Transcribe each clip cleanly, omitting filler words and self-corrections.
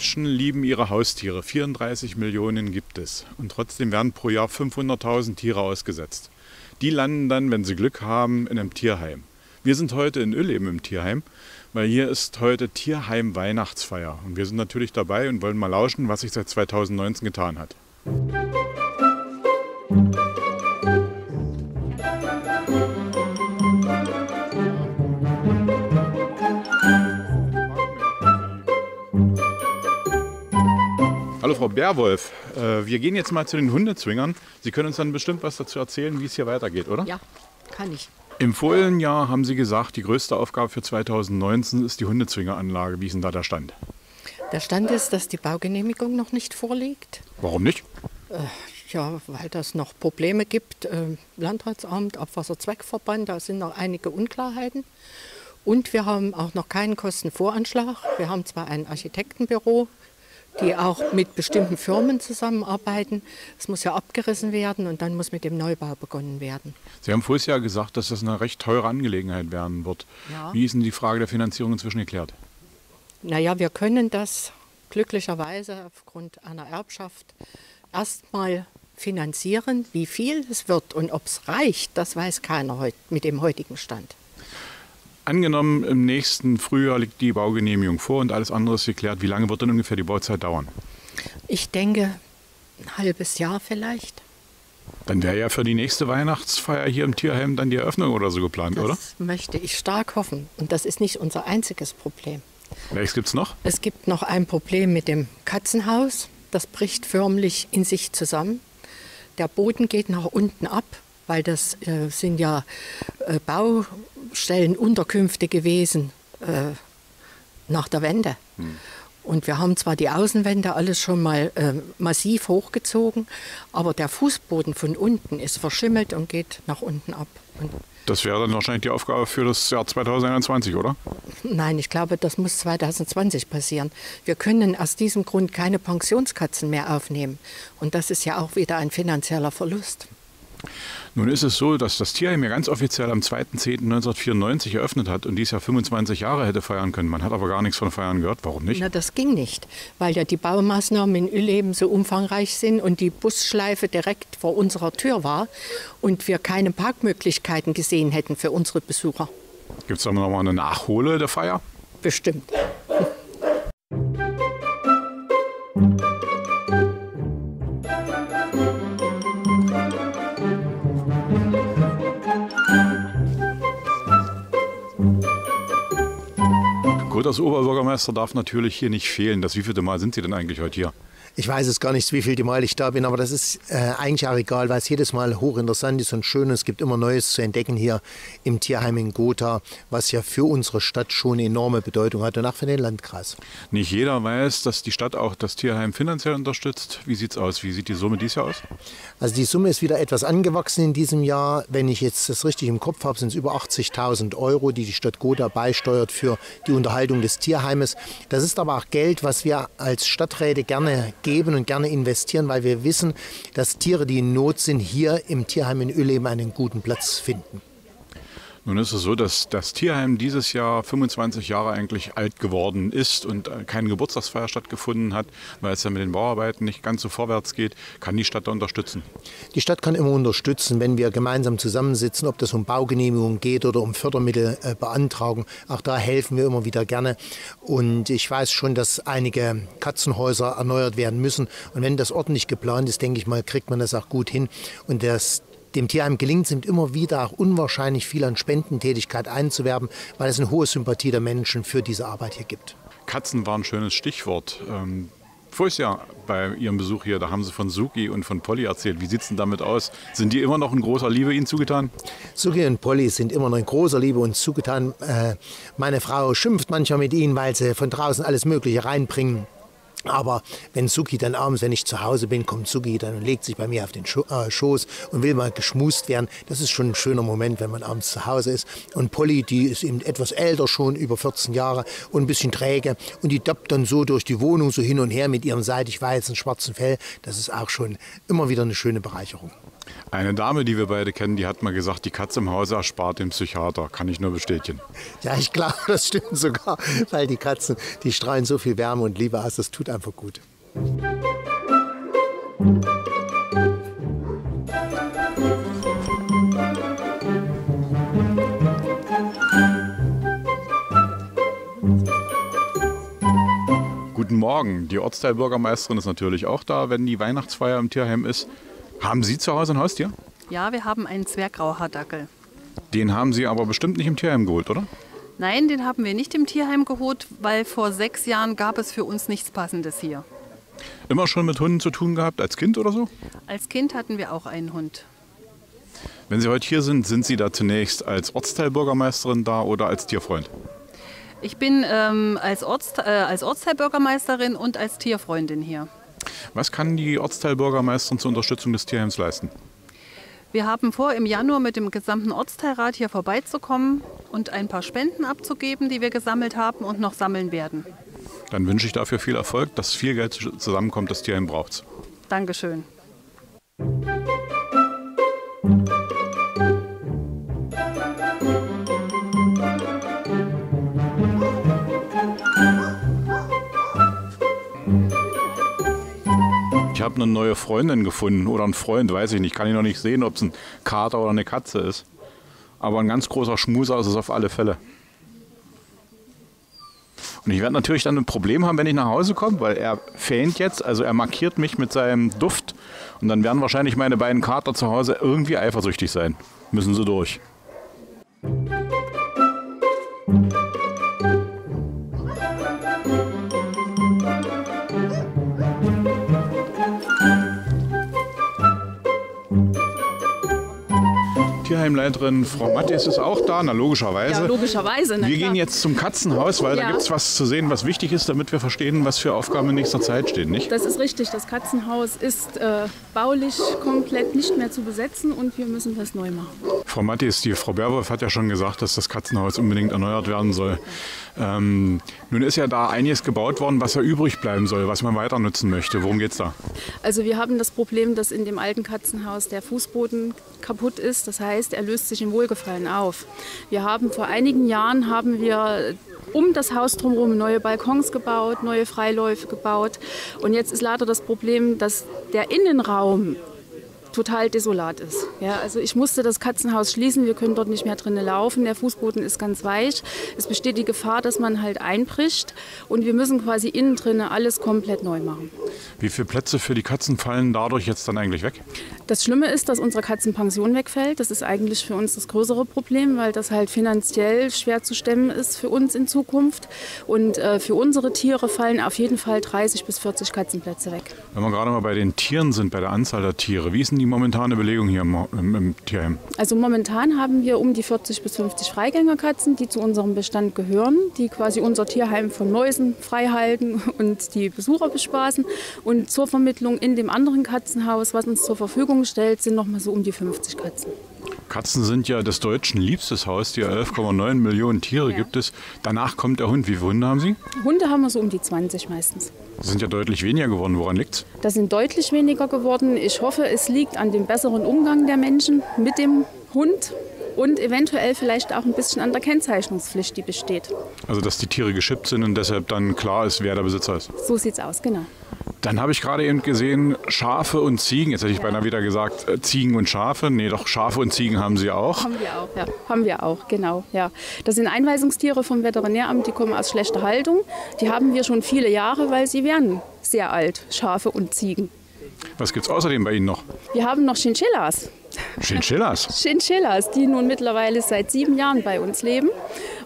Deutschen lieben ihre Haustiere. 34 Millionen gibt es. Und trotzdem werden pro Jahr 500.000 Tiere ausgesetzt. Die landen dann, wenn sie Glück haben, in einem Tierheim. Wir sind heute in Emleben im Tierheim, weil hier ist heute Tierheim-Weihnachtsfeier. Und wir sind natürlich dabei und wollen mal lauschen, was sich seit 2019 getan hat. Hallo Frau Bärwolf, wir gehen jetzt mal zu den Hundezwingern. Sie können uns dann bestimmt was dazu erzählen, wie es hier weitergeht, oder? Ja, kann ich. Im vorigen Jahr haben Sie gesagt, die größte Aufgabe für 2019 ist die Hundezwingeranlage. Wie ist denn da der Stand? Der Stand ist, dass die Baugenehmigung noch nicht vorliegt. Warum nicht? Ja, weil das noch Probleme gibt. Landratsamt, Abwasserzweckverband, da sind noch einige Unklarheiten. Und wir haben auch noch keinen Kostenvoranschlag. Wir haben zwar ein Architektenbüro, die auch mit bestimmten Firmen zusammenarbeiten. Es muss ja abgerissen werden und dann muss mit dem Neubau begonnen werden. Sie haben vorher ja gesagt, dass das eine recht teure Angelegenheit werden wird. Ja. Wie ist denn die Frage der Finanzierung inzwischen geklärt? Naja, wir können das glücklicherweise aufgrund einer Erbschaft erstmal finanzieren. Wie viel es wird und ob es reicht, das weiß keiner mit dem heutigen Stand. Angenommen, im nächsten Frühjahr liegt die Baugenehmigung vor und alles andere ist geklärt. Wie lange wird denn ungefähr die Bauzeit dauern? Ich denke, ein halbes Jahr vielleicht. Dann wäre ja für die nächste Weihnachtsfeier hier im Tierheim dann die Eröffnung oder so geplant, oder? Das möchte ich stark hoffen. Und das ist nicht unser einziges Problem. Welches gibt es noch? Es gibt noch ein Problem mit dem Katzenhaus. Das bricht förmlich in sich zusammen. Der Boden geht nach unten ab, weil das sind ja Baustellenunterkünfte gewesen nach der Wende. Und wir haben zwar die Außenwände alles schon mal massiv hochgezogen, aber der Fußboden von unten ist verschimmelt und geht nach unten ab. Und das wäre dann wahrscheinlich die Aufgabe für das Jahr 2021, oder? Nein, ich glaube, das muss 2020 passieren. Wir können aus diesem Grund keine Pensionskatzen mehr aufnehmen. Und das ist ja auch wieder ein finanzieller Verlust. Nun ist es so, dass das Tierheim ja ganz offiziell am 2.10.1994 eröffnet hat und dies Jahr 25 Jahre hätte feiern können. Man hat aber gar nichts von Feiern gehört. Warum nicht? Na, das ging nicht, weil ja die Baumaßnahmen in Emleben so umfangreich sind und die Busschleife direkt vor unserer Tür war und wir keine Parkmöglichkeiten gesehen hätten für unsere Besucher. Gibt es da noch mal eine Nachhole der Feier? Bestimmt. Gut, als Oberbürgermeister darf natürlich hier nicht fehlen. Das wievielte Mal sind Sie denn eigentlich heute hier? Ich weiß es gar nicht, wieviel Mal ich da bin, aber das ist eigentlich auch egal, weil es jedes Mal hochinteressant ist und schön ist. Es gibt immer Neues zu entdecken hier im Tierheim in Gotha, was ja für unsere Stadt schon eine enorme Bedeutung hat und auch für den Landkreis. Nicht jeder weiß, dass die Stadt auch das Tierheim finanziell unterstützt. Wie sieht es aus? Wie sieht die Summe dieses Jahr aus? Also die Summe ist wieder etwas angewachsen in diesem Jahr. Wenn ich jetzt das richtig im Kopf habe, sind es über 80.000 Euro, die die Stadt Gotha beisteuert für die Unterhaltung des Tierheimes. Das ist aber auch Geld, was wir als Stadträte gerne geben und gerne investieren, weil wir wissen, dass Tiere, die in Not sind, hier im Tierheim in Emleben einen guten Platz finden. Nun ist es so, dass das Tierheim dieses Jahr 25 Jahre eigentlich alt geworden ist und keine Geburtstagsfeier stattgefunden hat, weil es ja mit den Bauarbeiten nicht ganz so vorwärts geht. Kann die Stadt da unterstützen? Die Stadt kann immer unterstützen, wenn wir gemeinsam zusammensitzen, ob das um Baugenehmigung geht oder um Fördermittel beantragen. Auch da helfen wir immer wieder gerne. Und ich weiß schon, dass einige Katzenhäuser erneuert werden müssen. Und wenn das ordentlich geplant ist, denke ich mal, kriegt man das auch gut hin. Und das dem Tierheim gelingt, sind immer wieder auch unwahrscheinlich viel an Spendentätigkeit einzuwerben, weil es eine hohe Sympathie der Menschen für diese Arbeit hier gibt. Katzen war ein schönes Stichwort. Voriges Jahr bei Ihrem Besuch hier, da haben Sie von Suki und von Polly erzählt. Wie sieht es denn damit aus? Sind die immer noch in großer Liebe Ihnen zugetan? Suki und Polly sind immer noch in großer Liebe uns zugetan. Meine Frau schimpft manchmal mit ihnen, weil sie von draußen alles Mögliche reinbringen. Aber wenn Suki dann abends, wenn ich zu Hause bin, kommt Suki dann und legt sich bei mir auf den Schoß und will mal geschmust werden. Das ist schon ein schöner Moment, wenn man abends zu Hause ist. Und Polly, die ist eben etwas älter schon, über 14 Jahre und ein bisschen träge. Und die tappt dann so durch die Wohnung so hin und her mit ihrem seidig weißen schwarzen Fell. Das ist auch schon immer wieder eine schöne Bereicherung. Eine Dame, die wir beide kennen, die hat mal gesagt, die Katze im Hause erspart dem Psychiater. Kann ich nur bestätigen. Ja, ich glaube, das stimmt sogar, weil die Katzen, die strahlen so viel Wärme und Liebe aus, das tut einfach gut. Guten Morgen. Die Ortsteilbürgermeisterin ist natürlich auch da, wenn die Weihnachtsfeier im Tierheim ist. Haben Sie zu Hause ein Haustier? Ja, wir haben einen Zwergrauhaardackel. Den haben Sie aber bestimmt nicht im Tierheim geholt, oder? Nein, den haben wir nicht im Tierheim geholt, weil vor 6 Jahren gab es für uns nichts Passendes hier. Immer schon mit Hunden zu tun gehabt, als Kind oder so? Als Kind hatten wir auch einen Hund. Wenn Sie heute hier sind, sind Sie da zunächst als Ortsteilbürgermeisterin da oder als Tierfreund? Ich bin als Ortsteilbürgermeisterin und als Tierfreundin hier. Was kann die Ortsteilbürgermeisterin zur Unterstützung des Tierheims leisten? Wir haben vor, im Januar mit dem gesamten Ortsteilrat hier vorbeizukommen und ein paar Spenden abzugeben, die wir gesammelt haben und noch sammeln werden. Dann wünsche ich dafür viel Erfolg, dass viel Geld zusammenkommt, das Tierheim braucht's. Dankeschön. Ich habe eine neue Freundin gefunden oder einen Freund, weiß ich nicht. Kann ich noch nicht sehen, ob es ein Kater oder eine Katze ist. Aber ein ganz großer Schmuser ist es auf alle Fälle. Und ich werde natürlich dann ein Problem haben, wenn ich nach Hause komme, weil er fähnt jetzt, also er markiert mich mit seinem Duft. Und dann werden wahrscheinlich meine beiden Kater zu Hause irgendwie eifersüchtig sein. Müssen sie durch. Tierheimleiterin Frau Mattis ist auch da, na logischerweise. Ja, logischerweise, na klar. Wir gehen jetzt zum Katzenhaus, weil da gibt es was zu sehen, was wichtig ist, damit wir verstehen, was für Aufgaben in nächster Zeit stehen, nicht? Das ist richtig. Das Katzenhaus ist baulich komplett nicht mehr zu besetzen und wir müssen das neu machen. Frau Mattis, die Frau Bärwolf hat ja schon gesagt, dass das Katzenhaus unbedingt erneuert werden soll. Nun ist ja da einiges gebaut worden, was ja übrig bleiben soll, was man weiter nutzen möchte. Worum geht's da? Also wir haben das Problem, dass in dem alten Katzenhaus der Fußboden kaputt ist. Das heißt, er löst sich im Wohlgefallen auf. Wir haben vor einigen Jahren um das Haus drumherum neue Balkons gebaut, neue Freiläufe gebaut. Und jetzt ist leider das Problem, dass der Innenraum total desolat ist. Ja, also ich musste das Katzenhaus schließen, wir können dort nicht mehr drinnen laufen, der Fußboden ist ganz weich. Es besteht die Gefahr, dass man halt einbricht und wir müssen quasi innen drinnen alles komplett neu machen. Wie viele Plätze für die Katzen fallen dadurch jetzt dann eigentlich weg? Das Schlimme ist, dass unsere Katzenpension wegfällt. Das ist eigentlich für uns das größere Problem, weil das halt finanziell schwer zu stemmen ist für uns in Zukunft. Und für unsere Tiere fallen auf jeden Fall 30 bis 40 Katzenplätze weg. Wenn wir gerade mal bei den Tieren sind, bei der Anzahl der Tiere, wie ist denn die momentane Belegung hier im Tierheim? Also momentan haben wir um die 40 bis 50 Freigängerkatzen, die zu unserem Bestand gehören, die quasi unser Tierheim von Mäusen frei halten und die Besucher bespaßen. Und zur Vermittlung in dem anderen Katzenhaus, was uns zur Verfügung stellt, sind noch mal so um die 50 Katzen. Katzen sind ja des Deutschen liebstes Haustier, 11,9 Millionen Tiere gibt es. Danach kommt der Hund. Wie viele Hunde haben Sie? Hunde haben wir so um die 20 meistens. Das sind ja deutlich weniger geworden. Woran liegt's? Das sind deutlich weniger geworden. Ich hoffe, es liegt an dem besseren Umgang der Menschen mit dem Hund. Und eventuell vielleicht auch ein bisschen an der Kennzeichnungspflicht, die besteht. Also dass die Tiere geschippt sind und deshalb dann klar ist, wer der Besitzer ist. So sieht's aus, genau. Dann habe ich gerade eben gesehen, Schafe und Ziegen. Jetzt hätte ich beinahe wieder gesagt, Ziegen und Schafe. Nee, doch, Schafe und Ziegen haben Sie auch. Haben wir auch, ja. Haben wir auch, genau. Ja. Das sind Einweisungstiere vom Veterinäramt, die kommen aus schlechter Haltung. Die haben wir schon viele Jahre, weil sie werden sehr alt, Schafe und Ziegen. Was gibt es außerdem bei Ihnen noch? Wir haben noch Chinchillas. Chinchillas? Chinchillas, die nun mittlerweile seit 7 Jahren bei uns leben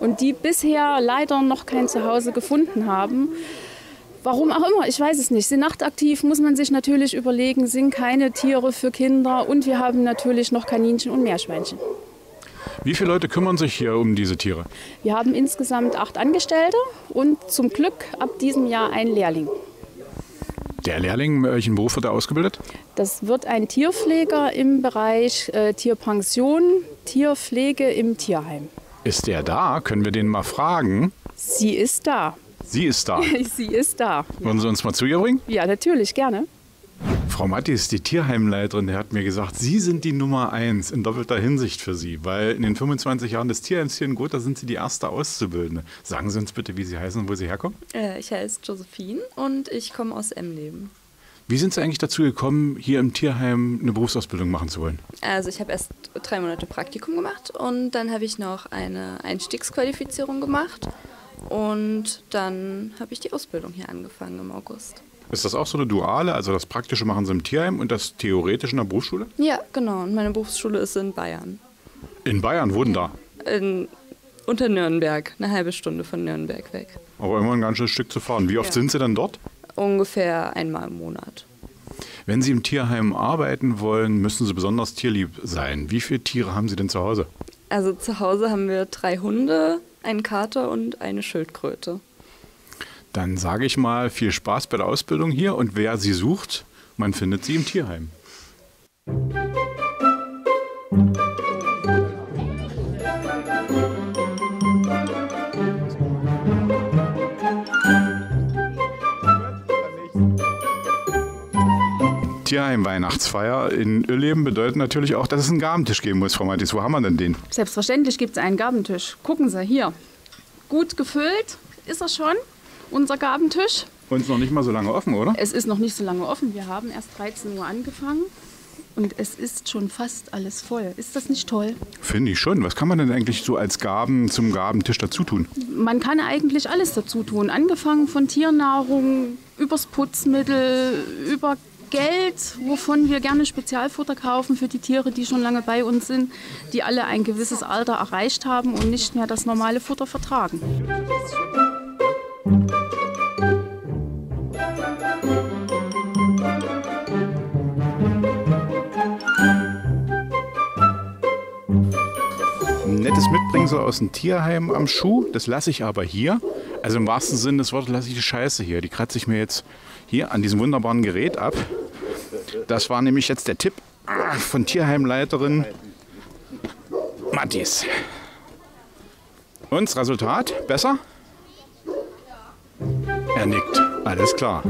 und die bisher leider noch kein Zuhause gefunden haben. Warum auch immer, ich weiß es nicht. Sie sind nachtaktiv, muss man sich natürlich überlegen, sind keine Tiere für Kinder und wir haben natürlich noch Kaninchen und Meerschweinchen. Wie viele Leute kümmern sich hier um diese Tiere? Wir haben insgesamt 8 Angestellte und zum Glück ab diesem Jahr einen Lehrling. Der Lehrling, welchen Beruf wird er ausgebildet? Das wird ein Tierpfleger im Bereich Tierpension, Tierpflege im Tierheim. Ist der da? Können wir den mal fragen? Sie ist da. Sie ist da? Sie ist da. Wollen Sie uns mal zu ihr bringen? Ja, natürlich, gerne. Frau Mattis, die Tierheimleiterin, die hat mir gesagt, Sie sind die Nummer 1 in doppelter Hinsicht für Sie, weil in den 25 Jahren des Tierheims hier in Gotha sind Sie die erste Auszubildende. Sagen Sie uns bitte, wie Sie heißen und wo Sie herkommen? Ich heiße Josephine und ich komme aus Emleben. Wie sind Sie eigentlich dazu gekommen, hier im Tierheim eine Berufsausbildung machen zu wollen? Also ich habe erst 3 Monate Praktikum gemacht und dann habe ich noch eine Einstiegsqualifizierung gemacht und dann habe ich die Ausbildung hier angefangen im August. Ist das auch so eine duale, also das Praktische machen Sie im Tierheim und das Theoretische in der Berufsschule? Ja, genau. Und meine Berufsschule ist in Bayern. In Bayern? Wo denn da? Unter Nürnberg, eine halbe Stunde von Nürnberg weg. Aber immer ein ganz schönes Stück zu fahren. Wie oft sind Sie denn dort? Ungefähr einmal im Monat. Wenn Sie im Tierheim arbeiten wollen, müssen Sie besonders tierlieb sein. Wie viele Tiere haben Sie denn zu Hause? Also zu Hause haben wir 3 Hunde, einen Kater und eine Schildkröte. Dann sage ich mal, viel Spaß bei der Ausbildung hier und wer sie sucht, man findet sie im Tierheim. Tierheim-Weihnachtsfeier in Emleben bedeutet natürlich auch, dass es einen Gabentisch geben muss, Frau Mattis. Wo haben wir denn den? Selbstverständlich gibt es einen Gabentisch. Gucken Sie hier. Gut gefüllt ist er schon, unser Gabentisch. Und ist noch nicht mal so lange offen, oder? Es ist noch nicht so lange offen. Wir haben erst 13 Uhr angefangen und es ist schon fast alles voll. Ist das nicht toll? Finde ich schon. Was kann man denn eigentlich so als Gaben zum Gabentisch dazu tun? Man kann eigentlich alles dazu tun. Angefangen von Tiernahrung, übers Putzmittel, über Geld, wovon wir gerne Spezialfutter kaufen für die Tiere, die schon lange bei uns sind, die alle ein gewisses Alter erreicht haben und nicht mehr das normale Futter vertragen. Ein nettes Mitbringsel aus dem Tierheim am Schuh, das lasse ich aber hier. Also im wahrsten Sinne des Wortes lasse ich die Scheiße hier. Die kratze ich mir jetzt hier an diesem wunderbaren Gerät ab. Das war nämlich jetzt der Tipp von Tierheimleiterin Mattis. Und das Resultat? Besser? Er nickt. Alles klar.